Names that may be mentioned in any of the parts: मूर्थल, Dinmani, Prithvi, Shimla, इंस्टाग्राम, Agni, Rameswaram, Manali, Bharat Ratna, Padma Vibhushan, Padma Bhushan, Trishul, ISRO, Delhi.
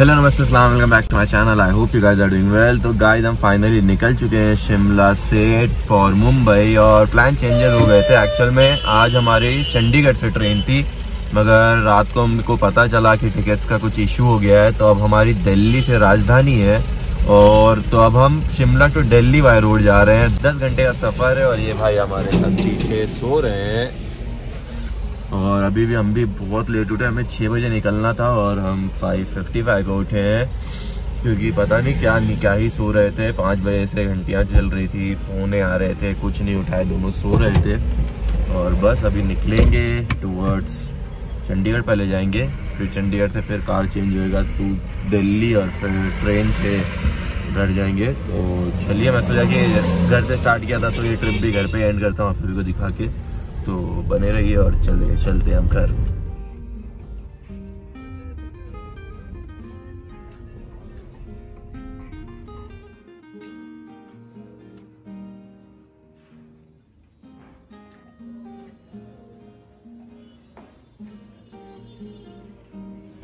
Hello नमस्ते अस्सलाम welcome back to my channel. I hope you guys are doing well. तो guys हम finally निकल चुके हैं शिमला से फॉर मुंबई और प्लान चेंजेस हो गए थे। एक्चुअल में आज हमारी चंडीगढ़ से ट्रेन थी, मगर रात को हमको पता चला कि टिकट्स का कुछ इशू हो गया है। तो अब हमारी दिल्ली से राजधानी है और तो अब हम Shimla to Delhi by road जा रहे हैं। 10 घंटे का सफ़र है और ये भाई हमारे साथ पीछे सो रहे हैं और अभी भी हम भी बहुत लेट उठे। हमें 6 बजे निकलना था और हम 5:55 को उठे हैं क्योंकि पता नहीं क्या ही सो रहे थे। 5 बजे से घंटियाँ चल रही थी, फोने आ रहे थे, कुछ नहीं उठाए, दोनों सो रहे थे। और बस अभी निकलेंगे टूवर्ड्स चंडीगढ़, पहले जाएंगे फिर चंडीगढ़ से फिर कार चेंज होएगा टू दिल्ली और फिर ट्रेन से घर जाएंगे। तो चलिए, मैं सोचा कि घर से स्टार्ट किया था तो ये ट्रिप भी घर पर एंड करता हूँ फिर को दिखा के। तो बने रहिए और चलते हैं हम घर।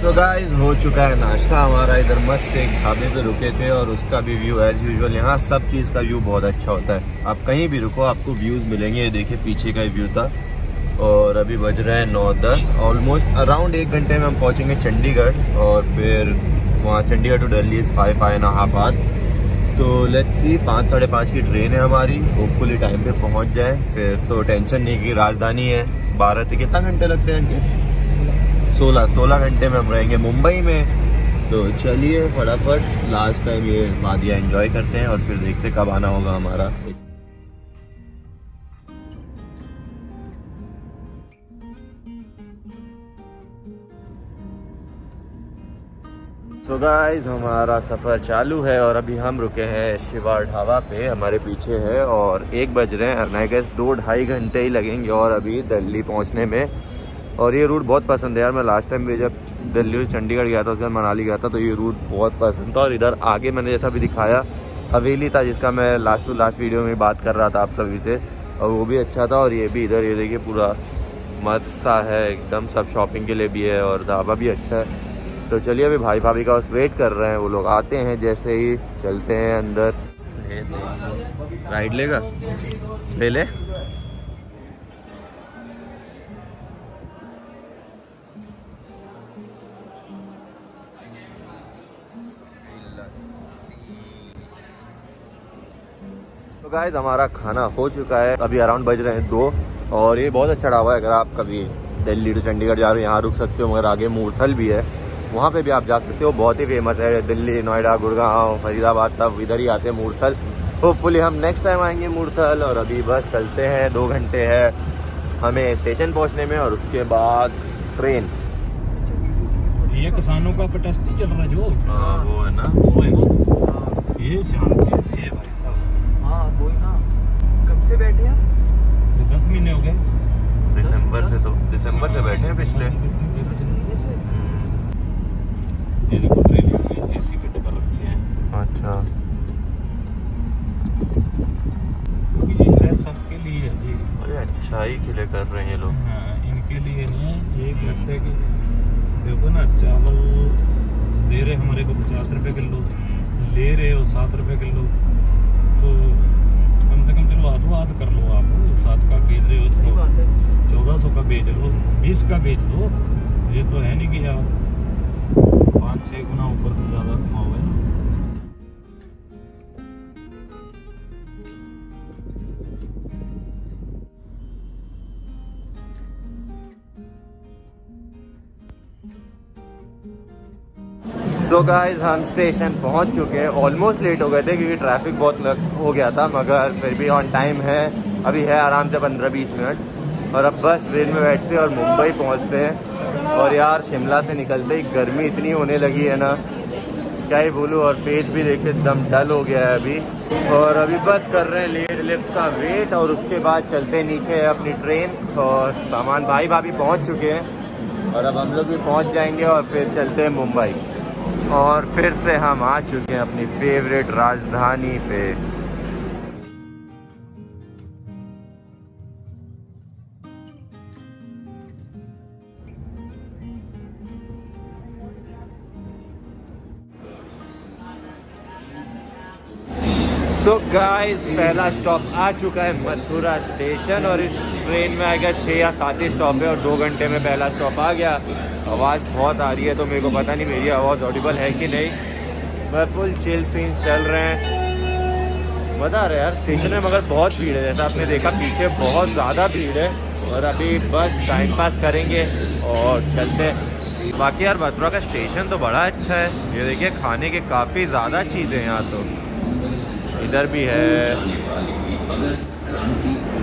सो गाइस, हो चुका है नाश्ता हमारा। इधर मस्त एक ढाबे पे रुके थे और उसका भी व्यू एज यूजुअल, यहाँ सब चीज़ का व्यू बहुत अच्छा होता है। आप कहीं भी रुको आपको व्यूज़ मिलेंगे। ये देखिए पीछे का व्यू था। और अभी बज रहे हैं 9:10। ऑलमोस्ट अराउंड 1 घंटे में हम पहुँचेंगे चंडीगढ़ और फिर वहाँ Chandigarh to Delhi is 5.5 hours। तो लेट्स सी, 5:30 की ट्रेन है हमारी, होपफुली टाइम पर पहुँच जाए। फिर तो टेंशन नहीं कि राजधानी है। 12 से कितना घंटे लगते हैं इनके, 16 घंटे में हम रहेंगे मुंबई में। तो चलिए फटाफट लास्ट टाइम ये वादियाँ एंजॉय करते हैं और फिर देखते कब आना होगा हमारा। सो गाइस, हमारा सफ़र चालू है और अभी हम रुके हैं शिवा ढाबा पे, हमारे पीछे है। और 1 बज रहे हैं, आई गेस 2-2.5 घंटे ही लगेंगे और अभी दिल्ली पहुंचने में। और ये रूट बहुत पसंद है यार। मैं लास्ट टाइम भी जब दिल्ली से चंडीगढ़ गया था, उसके बाद मनाली गया था, तो ये रूट बहुत पसंद था। और इधर आगे मैंने जैसा भी दिखाया हवेली था, जिसका मैं लास्ट वीडियो में बात कर रहा था आप सभी से, और वो भी अच्छा था। और ये भी इधर ये देखिए पूरा मस्त सा है एकदम, सब शॉपिंग के लिए भी है और ढाबा भी अच्छा है। तो चलिए, अभी भाई भाभी का वेट कर रहे हैं, वो लोग आते हैं जैसे ही चलते हैं अंदर। राइड लेगा, ले ले। तो गाइस, हमारा खाना हो चुका है। अभी अराउंड बज रहे हैं 2 और ये बहुत अच्छा ढाबा है। अगर आप कभी दिल्ली टू चंडीगढ़ जा रहे हो, यहाँ रुक सकते हो। मगर आगे मूर्थल भी है, वहाँ पे भी आप जा सकते हो, बहुत ही फेमस है। दिल्ली, नोएडा, गुड़गांव, फरीदाबाद सब इधर ही आते हैं मूर्थल। होपफुली हम नेक्स्ट टाइम आएंगे मूर्थल। और अभी बस चलते हैं, 2 घंटे है हमें स्टेशन पहुँचने में और उसके बाद ट्रेन। ये किसानों का प्रोटेस्ट चल रहा है जो, हाँ वो है ना, वो है ना, ये शांति से है भाई। हाँ कोई ना, कब से बैठे हैं? 10 महीने हो गए, दिसंबर से बैठे हैं पिछले। ये देखो ट्रेनिंग में एसी फिट कर रखे हैं। अच्छा, क्योंकि ये घर सबके लिए है जी। अरे अच्छा ही खिले कर रहे हैं ये लोग। हाँ, इनके लिए नहीं है। ये लगता है कि देखो ना, चावल दे रहे हमारे को 50 रुपये किलो, ले रहे हो 7 रुपये किलो। तो कम से कम चलो आधो आध कर लो आप। 7 का बेच रहे हो तो 1400 का बेच लो, 20 का बेच दो। ये तो है नहीं कि आप 5-6 गुना ऊपर से ज़्यादा कमाओ, है ना। सो गाइस, हम स्टेशन पहुंच चुके हैं। ऑलमोस्ट लेट हो गए थे क्योंकि ट्रैफिक बहुत हो गया था, मगर फिर भी ऑन टाइम है। अभी है आराम से 15-20 मिनट और अब बस ट्रेन में बैठते और मुंबई पहुंचते हैं। और यार शिमला से निकलते ही गर्मी इतनी होने लगी है ना, क्या ही बोलूँ। और पेट भी देखिए एकदम डल हो गया है अभी। और अभी बस कर रहे हैं लिफ्ट का वेट और उसके बाद चलते नीचे अपनी ट्रेन। और सामान भाई भाभी पहुँच चुके हैं और अब हम लोग भी पहुँच जाएंगे और फिर चलते हैं मुंबई। और फिर से हम आ चुके हैं अपनी फेवरेट राजधानी पे। सो गाइस पहला स्टॉप आ चुका है मथुरा स्टेशन और इस ट्रेन में आएगा 6 या 7 ही स्टॉप है और 2 घंटे में पहला स्टॉप आ गया। आवाज़ बहुत आ रही है तो मेरे को पता नहीं मेरी आवाज़ ऑडिबल है कि नहीं। मैं फुल चिल सीन्स चल रहे हैं, मज़ा आ रहा है यार। स्टेशन में मगर बहुत भीड़ है, जैसा आपने देखा पीछे बहुत ज़्यादा भीड़ है। और अभी बस टाइम पास करेंगे और चलते हैं। बाकी यार मथुरा का स्टेशन तो बड़ा अच्छा है, ये देखिए खाने के काफ़ी ज़्यादा चीज़ें यहाँ तो इधर भी है।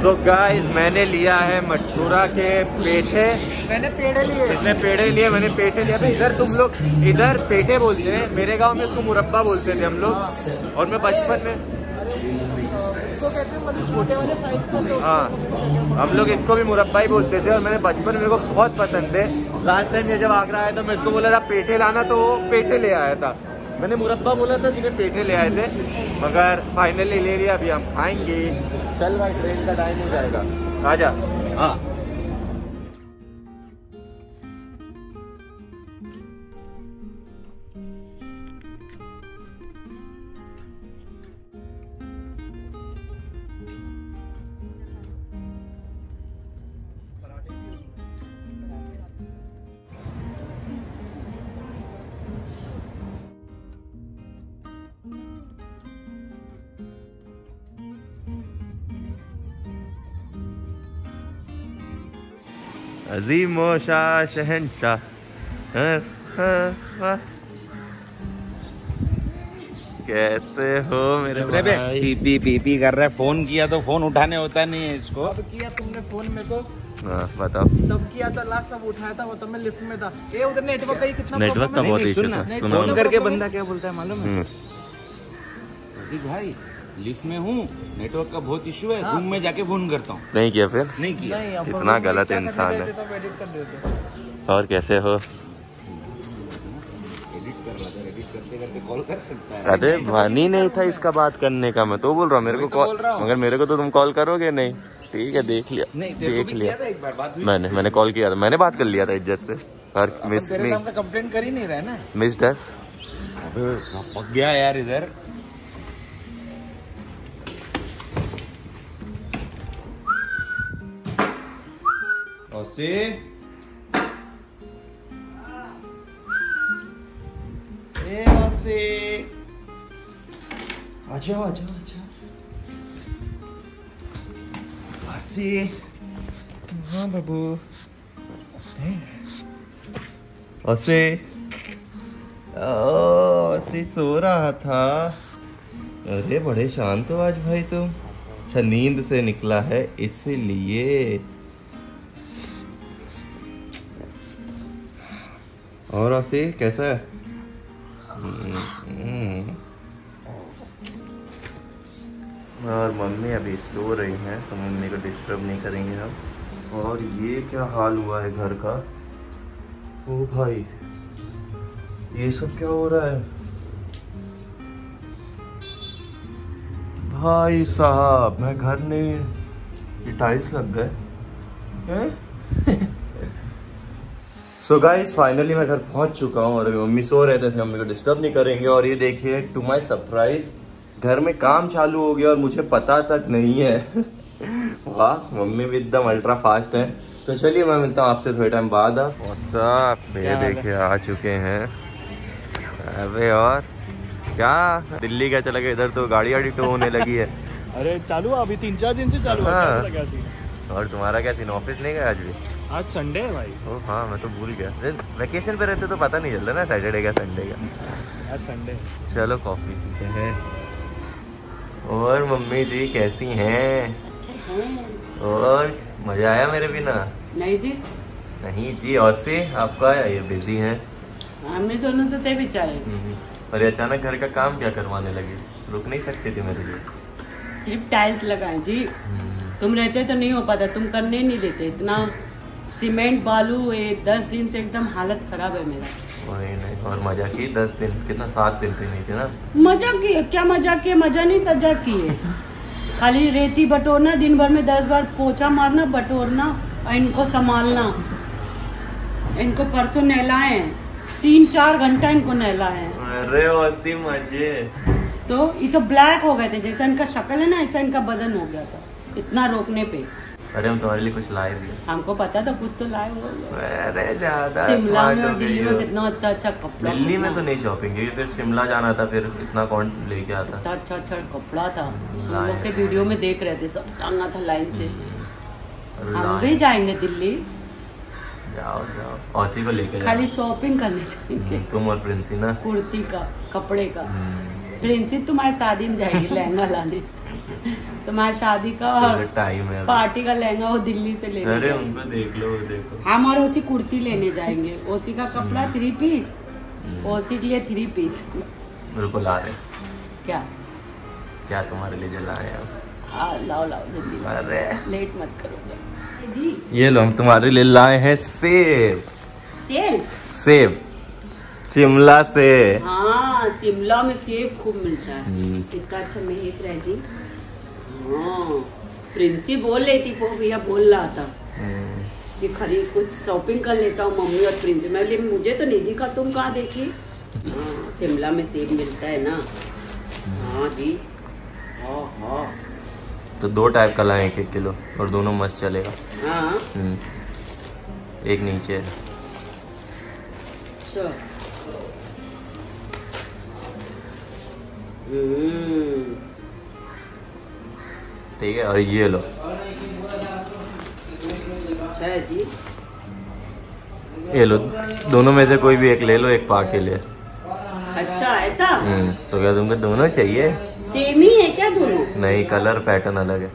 तो गाइस मैंने लिया है मथुरा के पेठे, मैंने पेठे लिए। भाई इधर तुम लोग इधर पेठे बोलते हैं, मेरे गांव में इसको मुरब्बा बोलते थे हम लोग। और मैं बचपन में हाँ हम लोग इसको भी मुरब्बा ही बोलते थे और मैंने बचपन में मेरे को बहुत पसंद थे। लास्ट टाइम ये जब आगरा आया था मैं इसको बोला था पेठे लाना तो वो पेठे ले आया था। मैंने मुरब्बा बोला था जिन्हें पेठे ले आए थे, मगर फाइनली ले लिया। अभी हम खाएंगे। चल भाई ट्रेन का टाइम हो जाएगा, आजा। हाँ अजीमो शाह शहनशाह। कैसे हो मेरे भाई? पीपी पीपी कर रहा है। फोन किया तो फोन उठाने होता नहीं है इसको। अब किया तुमने फोन मेरे को? हाँ बताओ तब किया था लास्ट तब उठाया था वो, तब मैं लिफ्ट में था। ये उधर नेटवर्क का ही कितना नेटवर्क का बहुत इशू था। फोन करके बंदा क्या बोलता है मालूम है भाई? लिफ्ट में हूँ, नेटवर्क का बहुत इशू है, रूम में जाके फोन करता हूँ। नहीं किया फिर? नहीं किया। इतना गलत इंसान है। और कैसे हो? अरे मन ही नहीं था इसका बात करने का। मैं तो बोल रहा हूँ मेरे को कॉल, मगर मेरे को तो तुम कॉल करोगे नहीं। ठीक है देख लिया, देख लिया। मैंने कॉल किया था, मैंने बात कर लिया था इज्जत से। और मिस कंप्लेंट कर ही नहीं रहा है ना मिस डस। पक गया यार इधर। से आजा आजा आजा हाँ बाबू असे सो रहा था। अरे बड़े शांत हो आज भाई तुम। अच्छा नींद से निकला है इसलिए। और आसी कैसा है? और मम्मी अभी सो रही हैं तो मम्मी को डिस्टर्ब नहीं करेंगे हम। और ये क्या हाल हुआ है घर का? ओ भाई ये सब क्या हो रहा है भाई साहब? मैं घर नहीं, ये टाइल्स लग गए हैं। सो गाइस फाइनली मैं घर पहुंच चुका हूं और अभी मम्मी सो रहे थे, मम्मी को डिस्टर्ब नहीं करेंगे। और ये देखिए टू माय सरप्राइज घर में काम चालू हो गया और मुझे पता तक नहीं है। वाह मम्मी भी एकदम अल्ट्रा फास्ट है। तो चलिए मैं मिलता हूं आपसे थोड़े टाइम बाद। ये देखिए आ चुके हैं। अरे और क्या दिल्ली क्या चला गया, इधर तो गाड़ी वाड़ी टो होने लगी है। अरे चालू अभी 3-4 दिन से चालू है। और तुम्हारा क्या सीन, ऑफिस नहीं गया आज भी? आज संडे है भाई। ओ हाँ मैं तो भूल गया, वेकेशन पे रहते तो पता नहीं चलता ना सैटरडे का संडे का। आज संडे। चलो कॉफी पीते हैं। और मम्मी जी कैसी हैं? और मजा आया मेरे बिना? नहीं जी नहीं जी। और से आपका ये बिजी है? हमें दोनों तो तय बेचारे। और अचानक घर का काम क्या करवाने लगे? रुक नहीं सकते थे मेरे लिए? सिर्फ टाइल्स लगाए जी, तुम रहते तो नहीं हो पाता, तुम करने नहीं देते। इतना सीमेंट बालू ये 10 दिन से एकदम हालत खराब है मेरा। नहीं और मजा की 10 दिन कितना 7 दिन थे नहीं थे ना। मजा की क्या मजा की, मजा नहीं सजा की है। खाली रेती बटोरना, दिन भर में 10 बार पोछा मारना बटोरना और इनको संभालना। इनको परसों नहलाए, 3-4 घंटा इनको नहलाए। अरे मजे तो ये तो ब्लैक हो गए थे, जैसा इनका शक्ल है ना ऐसा इनका बदन हो गया था, इतना रोकने पे। अरे हम तुम्हारे लिए कुछ लाए भी, हमको पता था कुछ तो लाए हो। शिमला में और दिल्ली में कितना अच्छा अच्छा कपड़ा। दिल्ली में तो नहीं शॉपिंग, फिर शिमला जाना था, फिर इतना कौन लेके आता। इतना अच्छा अच्छा कपड़ा था, हम लोग के वीडियो में देख रहे थे, सब टांगा था लाइन से। हम भी जाएंगे दिल्ली। जाओ जाओ, औसी को लेके जाओ। खाली शॉपिंग करने जाएंगे तुम और प्रिंसी ना, कुर्ती का, कपड़े का। प्रिंसी तुम्हारी शादी में जाएगी लहंगा लाने, तुम्हारी शादी का और पार्टी का लहंगा वो दिल्ली से लेने। अरे उनको देख लो, देखो हम और उसी कुर्ती लेने जाएंगे, उसी का कपड़ा 3 पीस, उसी के लिए 3 पीस। बिल्कुल ला रहे क्या क्या तुम्हारे लिए लाए हैं? लाओ लाओ जल्दी, अरे लेट मत करो जी। ये लो हम तुम्हारे लिए लाए हैं सेब। सेब सेब शिमला से। हाँ शिमला में सेब खूब मिलता है, कितना अच्छा महक रहा जी। हाँ प्रिंसी बोल रही थी, वो भैया बोल रहा था कि खरीद कुछ शॉपिंग कर लेता हूँ मम्मी और प्रिंसी। मैं बोली मुझे तो नहीं दिखा, तुम कहाँ देखी? हाँ शिमला में सेब मिलता है ना। हाँ जी हाँ हाँ, तो 2 टाइप का लाए 1-1 किलो और दोनों मस्त चलेगा। हाँ एक नीचे है। अच्छा ठीक है, और ये लो। अच्छा है जी, ये लो, दोनों में से कोई भी एक ले लो, एक पा के लिए। अच्छा ऐसा? तो क्या तुमको दोनों चाहिए? सेम ही है क्या दोनों? नहीं, कलर पैटर्न अलग है।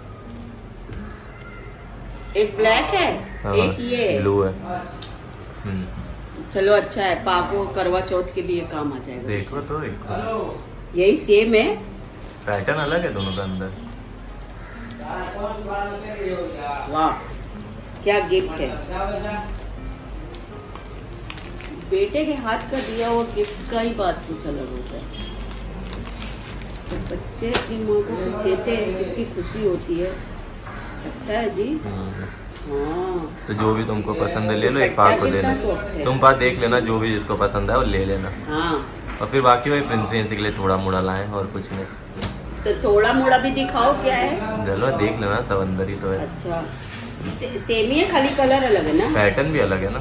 एक ब्लैक है, एक ये ब्लू है। चलो अच्छा है, पाको करवा चौथ के लिए काम आ जाएगा। देखो तो एक यही सेम है, पैटर्न अलग है दोनों का अंदर। वाह क्या गिफ्ट है, बेटे के हाथ का दिया हुआ गिफ्ट का ही बात कुछ अलग होता है। तो बच्चे की माँ को कुछ देते हैं, कितनी खुशी होती है। अच्छा है जी। हाँ तो जो भी तुमको पसंद है ले लो, एक पार्ट को लेना, तुम पार्ट देख लेना, जो भी जिसको पसंद है वो ले लेना। हाँ और फिर बाकी वही प्रिंसेस के लिए थोड़ा मोड़ा लाए और कुछ नहीं। तो थोड़ा मोड़ा भी दिखाओ क्या है, चलो देख लेना, सब अंदर ही तो है। अच्छा सेम ही है, खाली कलर अलग है ना, पैटर्न भी अलग है ना,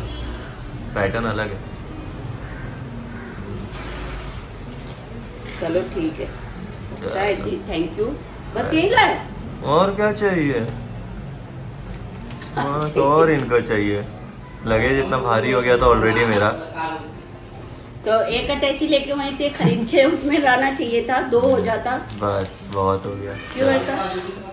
पैटर्न अलग है। चलो ठीक है, अच्छा है जी, थैंक यू। बस यही लाए, और क्या चाहिए? हाँ तो और इनको चाहिए, लगेज इतना भारी हो गया था ऑलरेडी मेरा, तो एक अटैची लेके वहीं से खरीद के उसमें लाना चाहिए था, 2 हो जाता, बस बहुत हो गया। क्यों ऐसा?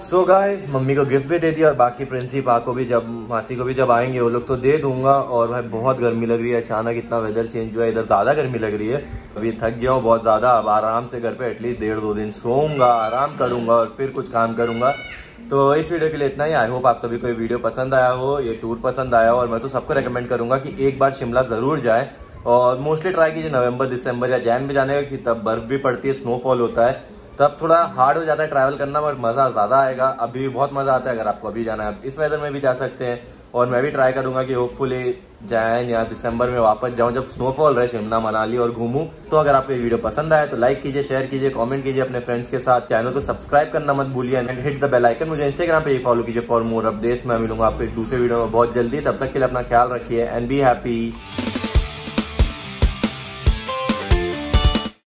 सो गाइस मम्मी को गिफ्ट भी दे दिया और बाकी प्रिंसी पा को भी, जब मासी को भी जब आएंगे वो लोग तो दे दूंगा। और भाई बहुत गर्मी लग रही है, अचानक इतना वेदर चेंज हुआ है, इधर ज़्यादा गर्मी लग रही है। अभी थक गया हूँ बहुत ज़्यादा, अब आराम से घर पर एटलीस्ट 1.5-2 दिन सोऊंगा, आराम करूँगा और फिर कुछ काम करूँगा। तो इस वीडियो के लिए इतना ही। आई होप आप सभी को ये वीडियो पसंद आया हो, ये टूर पसंद आया हो, और मैं तो सबको रेकमेंड करूँगा कि एक बार शिमला ज़रूर जाए। और मोस्टली ट्राई कीजिए नवंबर दिसंबर या जैन में जाने का, कि तब बर्फ़ भी पड़ती है, स्नोफॉल होता है, तब थोड़ा हार्ड हो जाता है ट्रैवल करना, पर मज़ा ज़्यादा आएगा। अभी भी बहुत मज़ा आता है, अगर आपको अभी जाना है आप इस वेदर में भी जा सकते हैं। और मैं भी ट्राई करूंगा कि होपफुली जैन या दिसंबर में वापस जाऊं, जब स्नोफॉल रहे शिमला मनाली और घूमूं। तो अगर आपको ये वीडियो पसंद आए तो लाइक कीजिए, शेयर कीजिए, कमेंट कीजिए अपने फ्रेंड्स के साथ, चैनल को सब्सक्राइब करना मत भूलिए and hit the bell icon. मुझे इंस्टाग्राम पे फॉलो कीजिए फॉर मोर अपडेट्स। मैं मिलूंगा आपको एक दूसरे वीडियो में बहुत जल्दी, तब तक के लिए अपना ख्याल रखिए एंड बी हैप्पी।